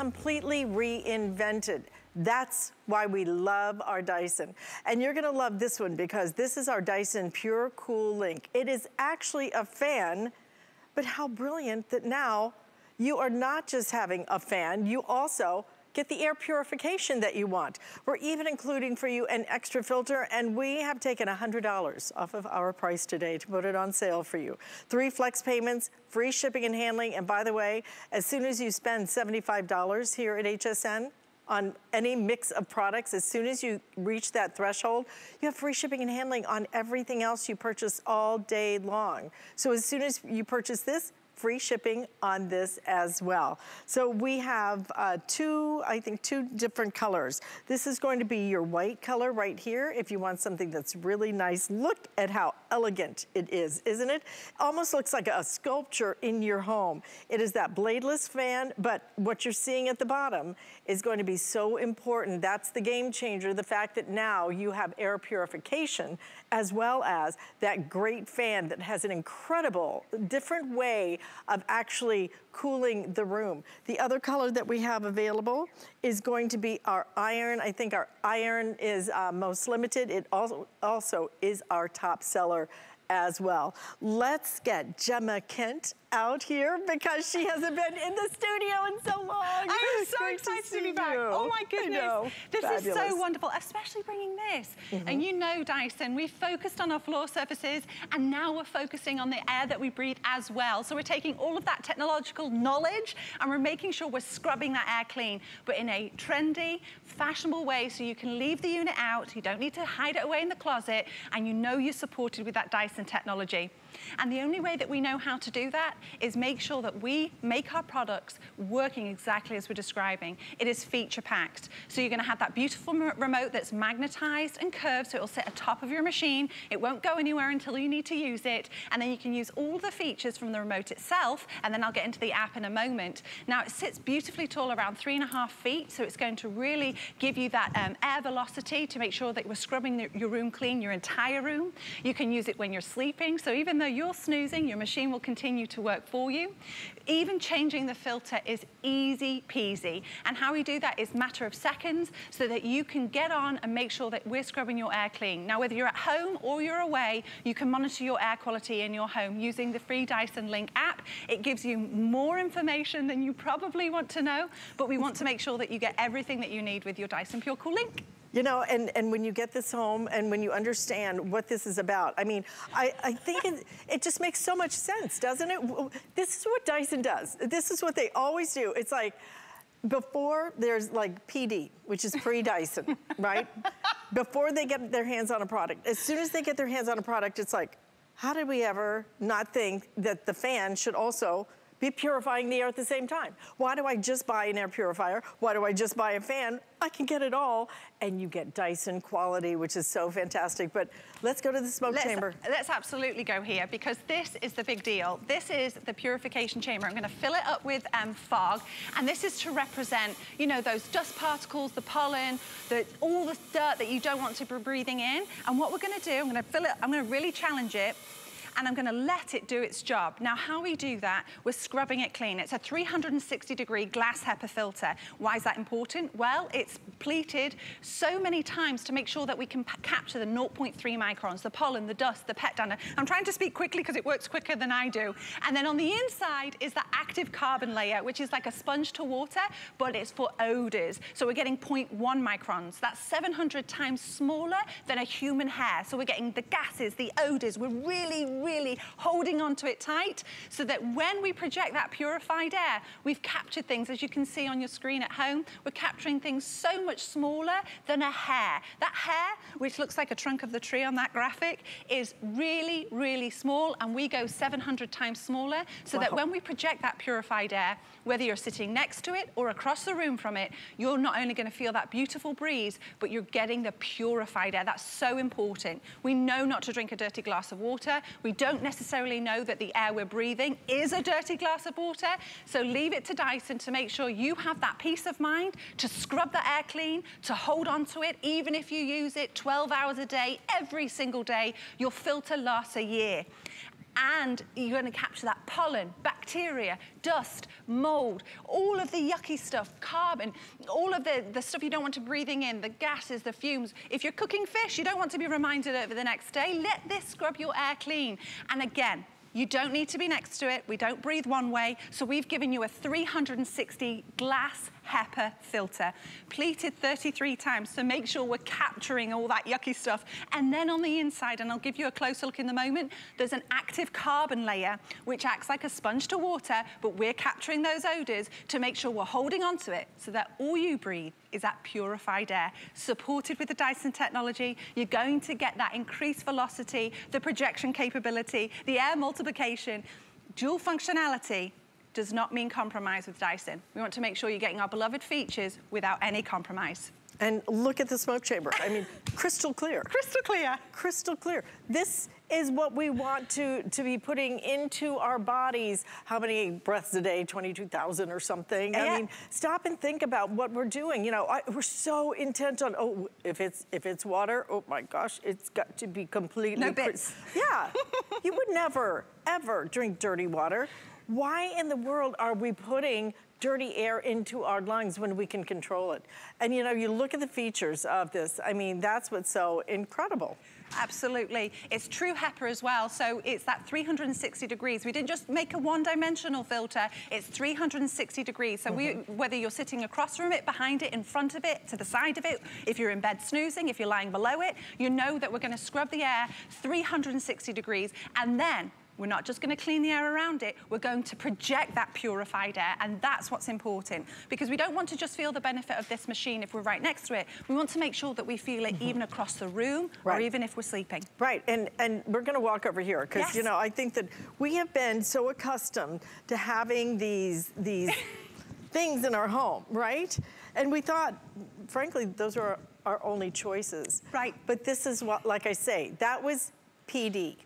completely reinvented. That's why we love our Dyson. And you're gonna love this one because this is our Dyson Pure Cool Link. It is actually a fan, but how brilliant that now you are not just having a fan, you also get the air purification that you want. We're even including for you an extra filter, and we have taken $100 off of our price today to put it on sale for you. 3 flex payments, free shipping and handling, and by the way, as soon as you spend $75 here at HSN, on any mix of products, as soon as you reach that threshold, you have free shipping and handling on everything else you purchase all day long. So as soon as you purchase this, free shipping on this as well. So we have two different colors. This is going to be your white color right here. If you want something that's really nice, look at how elegant it is, isn't it? Almost looks like a sculpture in your home. It is that bladeless fan, but what you're seeing at the bottom is going to be so important. That's the game changer, the fact that now you have air purification as well as that great fan that has an incredible different way of actually cooling the room. The other color that we have available is going to be our iron. I think our iron is most limited. It also is our top seller as well. Let's get Gemma Kent out here because she hasn't been in the studio in so long. I'm so excited to be back. Oh my goodness. This is so wonderful, especially bringing this. And you know, Dyson, we've focused on our floor surfaces and now we're focusing on the air that we breathe as well. So we're taking all of that technological knowledge and we're making sure we're scrubbing that air clean, but in a trendy, fashionable way so you can leave the unit out, you don't need to hide it away in the closet, and you know you're supported with that Dyson technology. And the only way that we know how to do that is make sure that we make our products working exactly as we're describing. It is feature packed. So you're gonna have that beautiful remote that's magnetized and curved, so it'll sit atop of your machine. It won't go anywhere until you need to use it. And then you can use all the features from the remote itself, and then I'll get into the app in a moment. Now it sits beautifully tall, around 3.5 feet. So it's going to really give you that air velocity to make sure that we're scrubbing your room clean, your entire room. You can use it when you're sleeping. So even though you're snoozing, your machine will continue to work for you. Even changing the filter is easy peasy. And how we do that is matter of seconds so that you can get on and make sure that we're scrubbing your air clean. Now, whether you're at home or you're away, you can monitor your air quality in your home using the free Dyson Link app. It gives you more information than you probably want to know, but we want to make sure that you get everything that you need with your Dyson Pure Cool Link. You know, and when you get this home and when you understand what this is about, I mean, I think it just makes so much sense, doesn't it? This is what Dyson does. This is what they always do. It's like, before there's like PD, which is pre-Dyson, right? Before they get their hands on a product. As soon as they get their hands on a product, it's like, how did we ever not think that the fan should also be purifying the air at the same time? Why do I just buy an air purifier? Why do I just buy a fan? I can get it all, and you get Dyson quality, which is so fantastic. But let's go to the smoke chamber. Let's absolutely go here, because this is the big deal. This is the purification chamber. I'm gonna fill it up with fog, and this is to represent, you know, those dust particles, the pollen, all the dirt that you don't want to be breathing in. And what we're gonna do, I'm gonna fill it, I'm gonna really challenge it, and I'm gonna let it do its job. Now, how we do that, we're scrubbing it clean. It's a 360-degree glass HEPA filter. Why is that important? Well, it's pleated so many times to make sure that we can capture the 0.3 microns, the pollen, the dust, the pet dander. I'm trying to speak quickly because it works quicker than I do. And then on the inside is that active carbon layer, which is like a sponge to water, but it's for odors. So we're getting 0.1 microns. That's 700 times smaller than a human hair. So we're getting the gases, the odors. We're really holding on to it tight so that when we project that purified air, we've captured things, as you can see on your screen at home, we're capturing things so much smaller than a hair. That hair, which looks like a trunk of the tree on that graphic, is really, really small, and we go 700 times smaller so that when we project that purified air, whether you're sitting next to it or across the room from it, you're not only going to feel that beautiful breeze, but you're getting the purified air. That's so important. We know not to drink a dirty glass of water. We don't necessarily know that the air we're breathing is a dirty glass of water, so leave it to Dyson to make sure you have that peace of mind to scrub the air clean, to hold on to it, even if you use it 12 hours a day, every single day, your filter lasts a year. and you're going to capture that pollen, bacteria, dust, mold, all of the yucky stuff, carbon, all of the stuff you don't want to breathing in, the gases, the fumes. If you're cooking fish, you don't want to be reminded over the next day. Let this scrub your air clean. And again, you don't need to be next to it. We don't breathe one way. So we've given you a 360 glass HEPA filter, pleated 33 times. So make sure we're capturing all that yucky stuff. And then on the inside, and I'll give you a close look in the moment, there's an active carbon layer, which acts like a sponge to water, but we're capturing those odors to make sure we're holding onto it so that all you breathe is that purified air. Supported with the Dyson technology, you're going to get that increased velocity, the projection capability, the air multiplication. Dual functionality does not mean compromise with Dyson. We want to make sure you're getting our beloved features without any compromise. And look at the smoke chamber. I mean, crystal clear. Crystal clear. Crystal clear. This is what we want to be putting into our bodies. How many breaths a day? 22,000 or something. Yeah. I mean, stop and think about what we're doing. You know, we're so intent on, oh, if it's water, oh my gosh, it's got to be completely... No bits. Yeah. You would never, ever drink dirty water. Why in the world are we putting dirty air into our lungs when we can control it? And you know, you look at the features of this, I mean, that's what's so incredible. Absolutely. It's true HEPA as well, so it's that 360 degrees. We didn't just make a one-dimensional filter, it's 360 degrees. So whether you're sitting across from it, behind it, in front of it, to the side of it, if you're in bed snoozing, if you're lying below it, you know that we're going to scrub the air 360 degrees, and then we're not just going to clean the air around it, we're going to project that purified air, and that's what's important, because we don't want to just feel the benefit of this machine if we're right next to it. We want to make sure that we feel it even across the room, or even if we're sleeping. Right, and we're going to walk over here, because you know, I think that we have been so accustomed to having these things in our home, right? And we thought, frankly, those are our only choices. Right. But this is what, like I say, that was PD.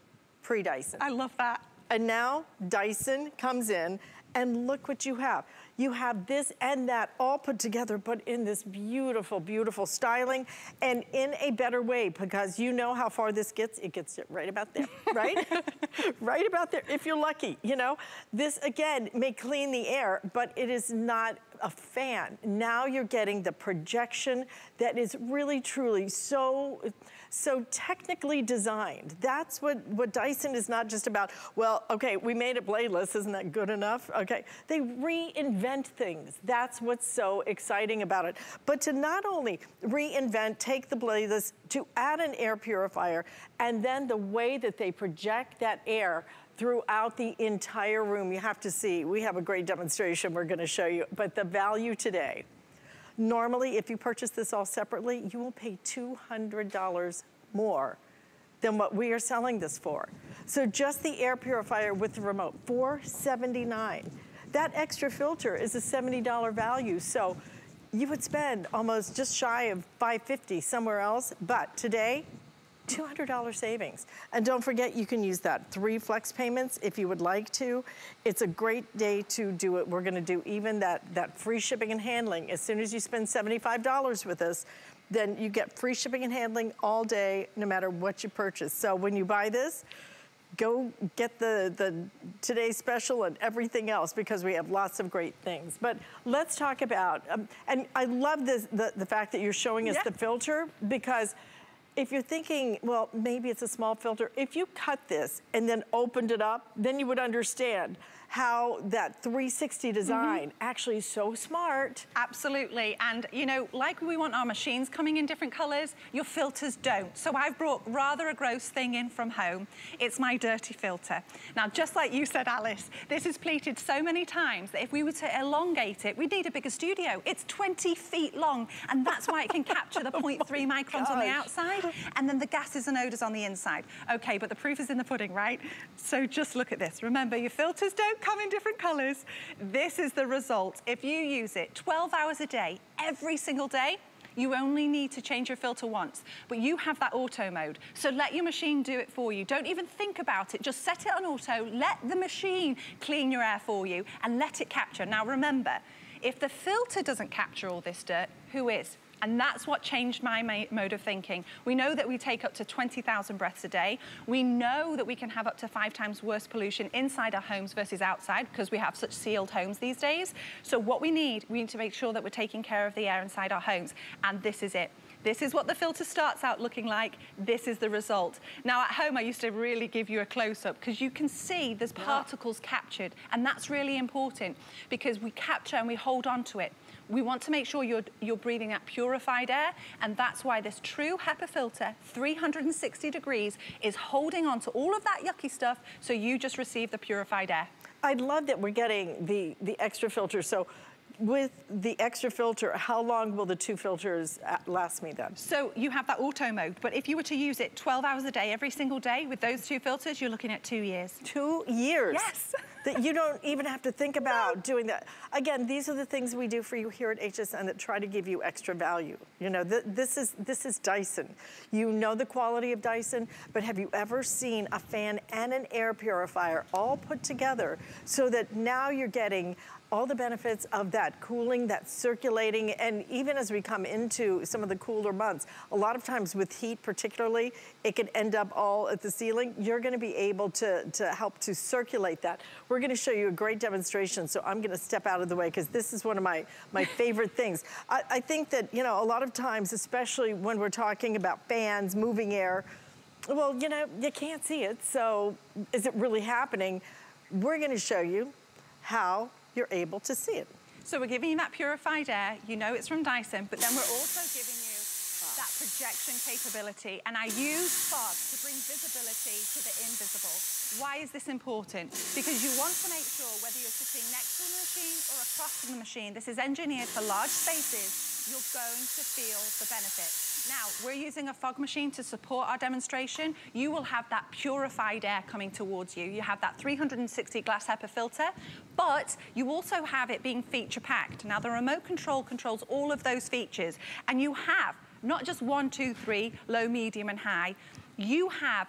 Pre-Dyson. I love that. And now Dyson comes in and look what you have. You have this and that all put together, but in this beautiful, beautiful styling and in a better way, because you know how far this gets. It gets right about there, right? Right about there, if you're lucky, you know. This, again, may clean the air, but it is not a fan. Now you're getting the projection that is really, truly so technically designed. That's what Dyson is not just about, well, okay, we made it bladeless, isn't that good enough? Okay, they reinvent things. That's what's so exciting about it. But to not only reinvent, take the bladeless, to add an air purifier, and then the way that they project that air throughout the entire room. You have to see, we have a great demonstration we're going to show you, but the value today. Normally, if you purchase this all separately, you will pay $200 more than what we are selling this for. So just the air purifier with the remote, $479. That extra filter is a $70 value, so you would spend almost just shy of $550 somewhere else, but today, $200 savings. And don't forget, you can use that 3 flex payments if you would like to. It's a great day to do it. We're gonna do even that free shipping and handling. As soon as you spend $75 with us, then you get free shipping and handling all day, no matter what you purchase. So when you buy this, go get the today's special and everything else, because we have lots of great things. But let's talk about, and I love this, the fact that you're showing us the filter, because if you're thinking, well, maybe it's a small filter, if you cut this and then opened it up, then you would understand how that 360 design actually is so smart. Absolutely, and you know, like we want our machines coming in different colors, your filters don't. So I've brought rather a gross thing in from home. It's my dirty filter. Now, just like you said, Alice, this is pleated so many times that if we were to elongate it, we'd need a bigger studio. It's 20 feet long, and that's why it can capture the 0.3 microns on the outside, and then the gases and odors on the inside. Okay, but the proof is in the pudding, right? So just look at this. Remember, your filters don't come in different colors. This is the result. If you use it 12 hours a day, every single day, you only need to change your filter once, but you have that auto mode. So let your machine do it for you. Don't even think about it. Just set it on auto. Let the machine clean your air for you and let it capture. Now remember, if the filter doesn't capture all this dirt, who is? And that's what changed my mode of thinking. We know that we take up to 20,000 breaths a day. We know that we can have up to 5 times worse pollution inside our homes versus outside because we have such sealed homes these days. So what we need to make sure that we're taking care of the air inside our homes. And this is it. This is what the filter starts out looking like. This is the result. Now at home, I used to really give you a close-up because you can see there's particles captured. And that's really important because we capture and we hold on to it. We want to make sure you're breathing that purified air, and that's why this true HEPA filter, 360 degrees, is holding on to all of that yucky stuff so you just receive the purified air. I love that we're getting the extra filter. So with the extra filter, how long will the 2 filters last me then? So you have that auto mode, but if you were to use it 12 hours a day, every single day, with those 2 filters, you're looking at 2 years. 2 years? Yes. That you don't even have to think about doing that. Again, these are the things we do for you here at HSN that try to give you extra value. You know, this is Dyson. You know the quality of Dyson, but have you ever seen a fan and an air purifier all put together so that now you're getting all the benefits of that cooling, that circulating, and even as we come into some of the cooler months, a lot of times with heat particularly, it can end up all at the ceiling. You're gonna be able to help to circulate that. We're gonna show you a great demonstration, so I'm gonna step out of the way because this is one of my favorite things. I think that, you know, a lot of times, especially when we're talking about fans, moving air, well, you know, you can't see it, so is it really happening? We're gonna show you how you're able to see it. So we're giving you that purified air, you know it's from Dyson, but then we're also giving you that projection capability, and I use fog to bring visibility to the invisible. Why is this important? Because you want to make sure whether you're sitting next to the machine or across from the machine, this is engineered for large spaces, you're going to feel the benefit. Now, we're using a fog machine to support our demonstration. You will have that purified air coming towards you. You have that 360 glass HEPA filter, but you also have it being feature packed. Now, the remote control controls all of those features, and you have not just 1, 2, 3, low, medium, and high. You have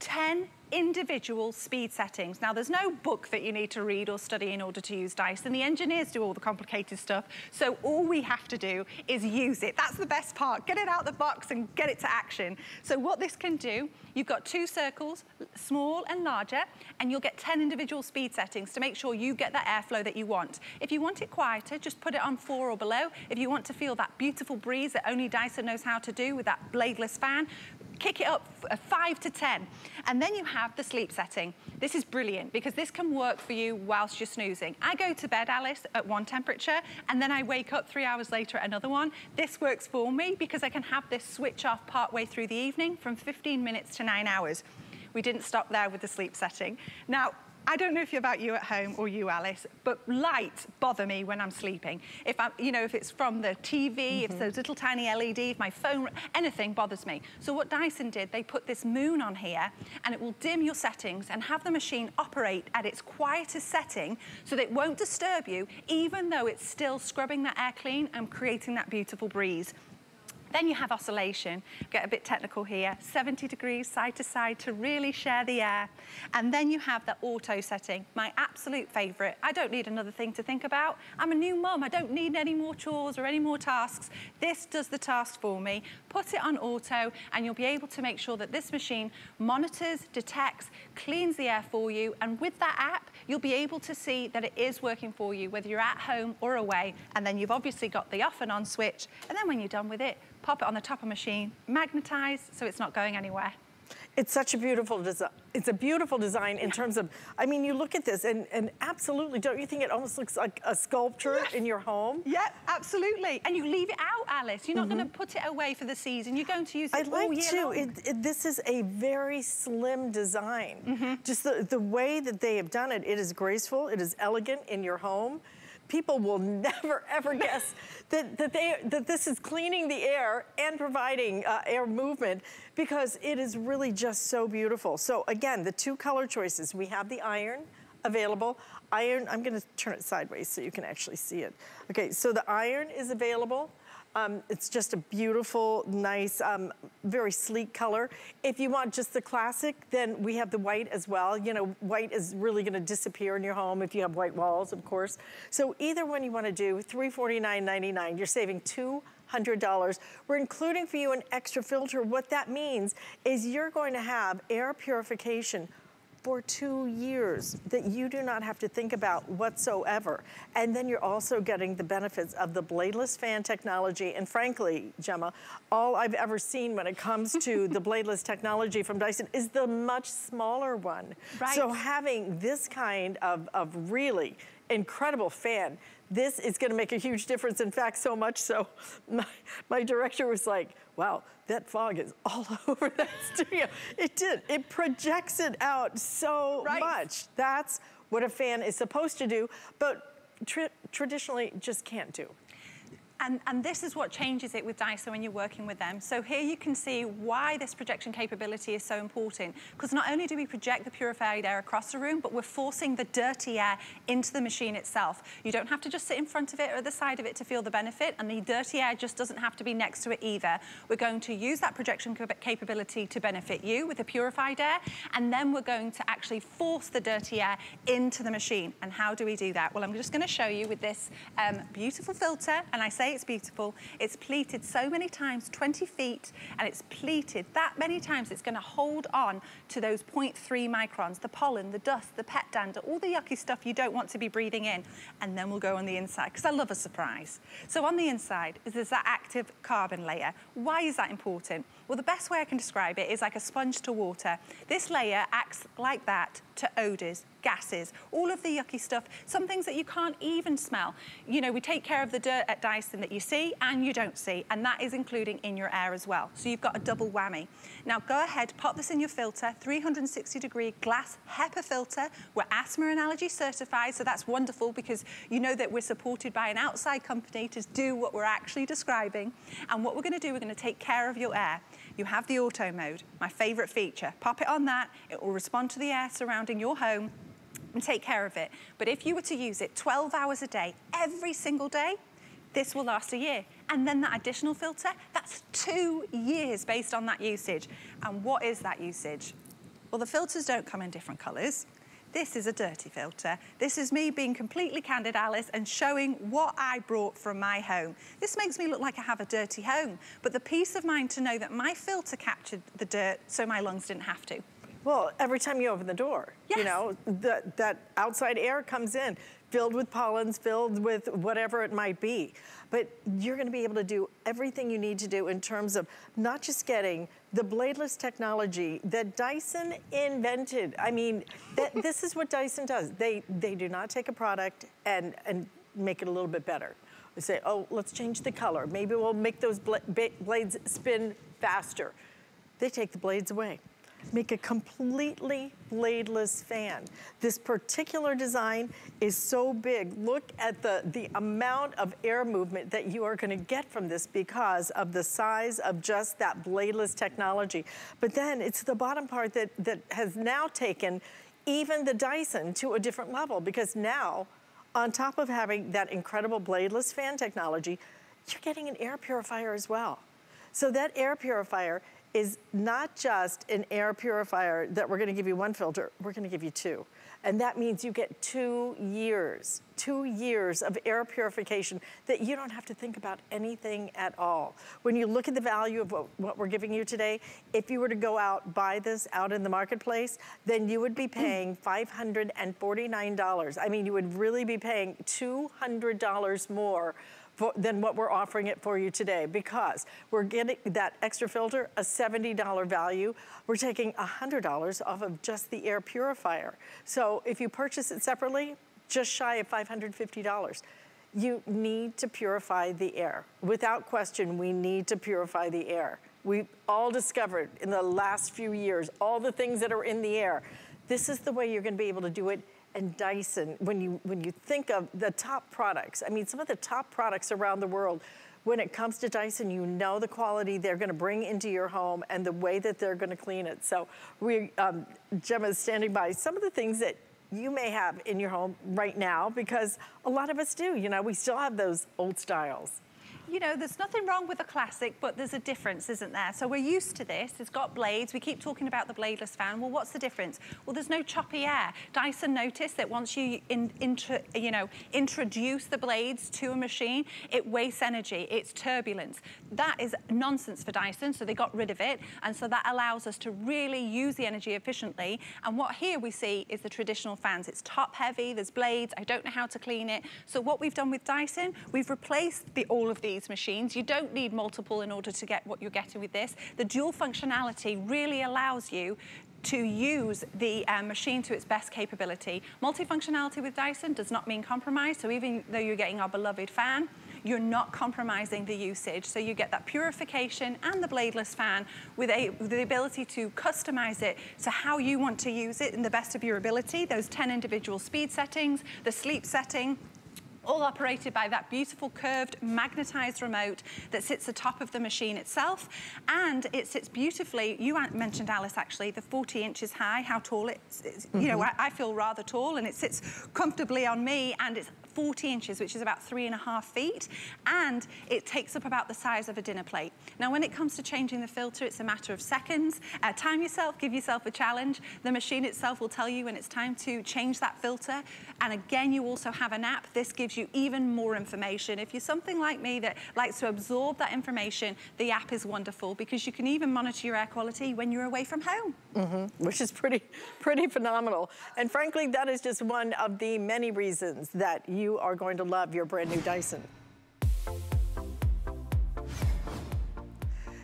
10 individual speed settings. Now, there's no book that you need to read or study in order to use Dyson. The engineers do all the complicated stuff, so all we have to do is use it. That's the best part. Get it out the box and get it to action. So what this can do, you've got 2 circles, small and larger, and you'll get 10 individual speed settings to make sure you get that airflow that you want. If you want it quieter, just put it on 4 or below. If you want to feel that beautiful breeze that only Dyson knows how to do with that bladeless fan, kick it up 5 to 10. And then you have the sleep setting. This is brilliant because this can work for you whilst you're snoozing. I go to bed, Alice, at 1 temperature, and then I wake up 3 hours later at another one. This works for me because I can have this switch off partway through the evening from 15 minutes to 9 hours. We didn't stop there with the sleep setting. Now, I don't know if you're about you at home or you, Alice, but lights bother me when I'm sleeping. If I'm, you know, if it's from the TV, if those little tiny LED, if my phone, anything bothers me. So what Dyson did, they put this moon on here and it will dim your settings and have the machine operate at its quietest setting so that it won't disturb you, even though it's still scrubbing that air clean and creating that beautiful breeze. Then you have oscillation, get a bit technical here, 70 degrees side to side to really share the air. And then you have the auto setting, my absolute favorite. I don't need another thing to think about. I'm a new mum, I don't need any more chores or any more tasks. This does the task for me. Put it on auto and you'll be able to make sure that this machine monitors, detects, cleans the air for you. And with that app, you'll be able to see that it is working for you, whether you're at home or away. And then you've obviously got the off and on switch. And then when you're done with it, pop it on the top of the machine, magnetize, so it's not going anywhere. It's such a beautiful design. It's a beautiful design in terms of, I mean, you look at this and absolutely, don't you think it almost looks like a sculpture in your home? Yeah, absolutely. And you leave it out, Alice. You're not going to put it away for the season. You're going to use it all year long. This is a very slim design. Just the way that they have done it, it is graceful, it is elegant in your home. People will never, ever guess that this is cleaning the air and providing air movement, because it is really just so beautiful. So again, the 2 color choices. We have the iron available. Iron, I'm gonna turn it sideways so you can actually see it. Okay, so the iron is available. It's just a beautiful, nice, very sleek color. If you want just the classic, then we have the white as well. You know, white is really gonna disappear in your home if you have white walls, of course. So either one you wanna do, $349.99, you're saving $200. We're including for you an extra filter. What that means is you're going to have air purification for 2 years that you do not have to think about whatsoever. And then you're also getting the benefits of the bladeless fan technology. And frankly, Gemma, all I've ever seen when it comes to the bladeless technology from Dyson is the much smaller one. Right. So having this kind of really incredible fan, this is gonna make a huge difference. In fact, so much so, my director was like, wow, that fog is all over that studio. It did, it projects it out so much. That's what a fan is supposed to do, but traditionally just can't do. And this is what changes it with Dyson when you're working with them. So here you can see why this projection capability is so important, because not only do we project the purified air across the room, but we're forcing the dirty air into the machine itself. You don't have to just sit in front of it or the side of it to feel the benefit, and the dirty air just doesn't have to be next to it either. We're going to use that projection capability to benefit you with the purified air, and then we're going to actually force the dirty air into the machine. And how do we do that? Well, I'm just going to show you with this beautiful filter, and I say it's beautiful. It's pleated so many times, 20 feet, and it's pleated that many times it's going to hold on to those 0.3 microns, the pollen, the dust, the pet dander, all the yucky stuff you don't want to be breathing in. And then we'll go on the inside, because I love a surprise. So on the inside is that active carbon layer. Why is that important? Well, the best way I can describe it is like a sponge to water. This layer acts like that to odors, gases, all of the yucky stuff, some things that you can't even smell. You know, we take care of the dirt at Dyson that you see and you don't see, and that is including in your air as well. So you've got a double whammy. Now go ahead, pop this in your filter, 360-degree glass HEPA filter. We're asthma and allergy certified, so that's wonderful, because you know that we're supported by an outside company to do what we're actually describing. And what we're gonna do, we're gonna take care of your air. You have the auto mode, my favorite feature. Pop it on that, it will respond to the air surrounding your home and take care of it. But if you were to use it 12 hours a day, every single day, this will last a year. And then that additional filter, that's 2 years based on that usage. And what is that usage? Well, the filters don't come in different colors. This is a dirty filter. This is me being completely candid, Alice, and showing what I brought from my home. This makes me look like I have a dirty home, but the peace of mind to know that my filter captured the dirt so my lungs didn't have to. Well, every time you open the door, you know, that outside air comes in, filled with pollens, filled with whatever it might be. But you're gonna be able to do everything you need to do in terms of not just getting the bladeless technology that Dyson invented. I mean, this is what Dyson does. They do not take a product and make it a little bit better. They say, oh, let's change the color. Maybe we'll make those blades spin faster. They take the blades away. Make a completely bladeless fan. This particular design is so big. Look at the amount of air movement that you are gonna get from this because of the size of just that bladeless technology. But then it's the bottom part that has now taken even the Dyson to a different level, because now, on top of having that incredible bladeless fan technology, you're getting an air purifier as well. So that air purifier is not just an air purifier that we're gonna give you one filter, we're gonna give you two. And that means you get 2 years, 2 years of air purification that you don't have to think about anything at all. When you look at the value of what we're giving you today, if you were to go out, buy this out in the marketplace, then you would be paying $549. I mean, you would really be paying $200 more than what we're offering it for you today, because we're getting that extra filter, a $70 value. We're taking $100 off of just the air purifier. So if you purchase it separately, just shy of $550. You need to purify the air. Without question, we need to purify the air. We've all discovered in the last few years, all the things that are in the air. This is the way you're gonna be able to do it. And Dyson, when you think of the top products, I mean, some of the top products around the world, when it comes to Dyson, you know the quality they're gonna bring into your home and the way that they're gonna clean it. So we, Gemma's standing by some of the things that you may have in your home right now, because a lot of us do, you know, we still have those old styles. you know, there's nothing wrong with a classic, but there's a difference, isn't there? So we're used to this. It's got blades. We keep talking about the bladeless fan. Well, what's the difference? Well, there's no choppy air. Dyson noticed that once you introduce the blades to a machine, it wastes energy. It's turbulence. That is nonsense for Dyson, so they got rid of it. And so that allows us to really use the energy efficiently. And what here we see is the traditional fans. It's top heavy. There's blades. I don't know how to clean it. So what we've done with Dyson, we've replaced all of these machines. You don't need multiple in order to get what you're getting with this. The dual functionality really allows you to use the machine to its best capability. Multifunctionality with Dyson does not mean compromise, so even though you're getting our beloved fan, you're not compromising the usage. So you get that purification and the bladeless fan with the ability to customize it to how you want to use it in the best of your ability. Those 10 individual speed settings, the sleep setting, all operated by that beautiful curved magnetized remote that sits atop of the machine itself. And it sits beautifully, you mentioned, Alice, actually, the 40 inches high, how tall it is. You know, I feel rather tall, and it sits comfortably on me, and it's 40 inches, which is about 3.5 feet, and it takes up about the size of a dinner plate. Now, when it comes to changing the filter, it's a matter of seconds. Time yourself, give yourself a challenge. The machine itself will tell you when it's time to change that filter. And again, you also have an app. This gives you even more information. If you're something like me that likes to absorb that information, the app is wonderful because you can even monitor your air quality when you're away from home. Which is pretty phenomenal. And frankly, that is just one of the many reasons that you are going to love your brand new Dyson.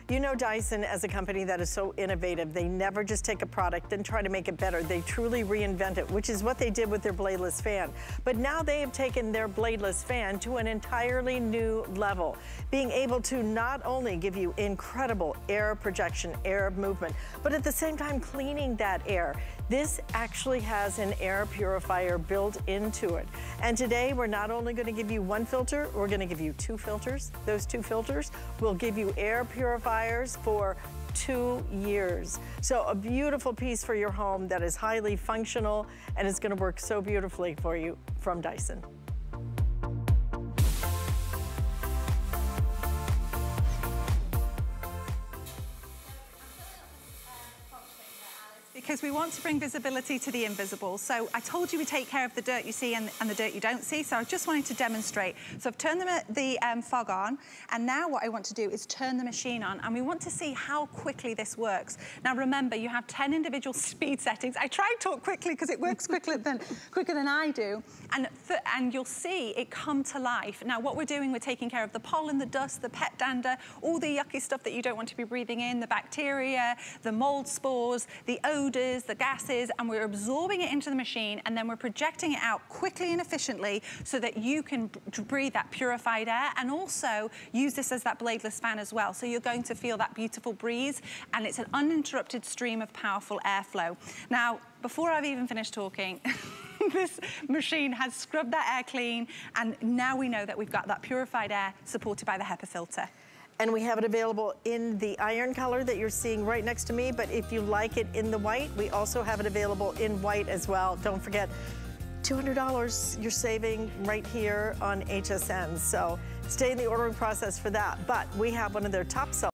You know, Dyson, as a company that is so innovative, they never just take a product and try to make it better. They truly reinvent it, which is what they did with their bladeless fan. But now they have taken their bladeless fan to an entirely new level, being able to not only give you incredible air projection, air movement, but at the same time cleaning that air. This actually has an air purifier built into it. And today, we're not only going to give you one filter, we're going to give you two filters. Those two filters will give you air purifiers for 2 years. So a beautiful piece for your home that is highly functional and is going to work so beautifully for you from Dyson. Because we want to bring visibility to the invisible. So I told you we take care of the dirt you see and the dirt you don't see, so I just wanted to demonstrate. So I've turned the fog on, and now what I want to do is turn the machine on, and we want to see how quickly this works. Now remember, you have 10 individual speed settings. I try to talk quickly because it works quicker than I do, and you'll see it come to life. Now what we're doing, we're taking care of the pollen, the dust, the pet dander, all the yucky stuff that you don't want to be breathing in, the bacteria, the mold spores, the odor, the gases, and we're absorbing it into the machine, and then we're projecting it out quickly and efficiently so that you can breathe that purified air and also use this as that bladeless fan as well. So you're going to feel that beautiful breeze, and it's an uninterrupted stream of powerful airflow. Now, before I've even finished talking, this machine has scrubbed that air clean, and now we know that we've got that purified air supported by the HEPA filter. And we have it available in the iron color that you're seeing right next to me, but if you like it in the white, we also have it available in white as well. Don't forget, $200 you're saving right here on HSN, so stay in the ordering process for that. But we have one of their top sellers.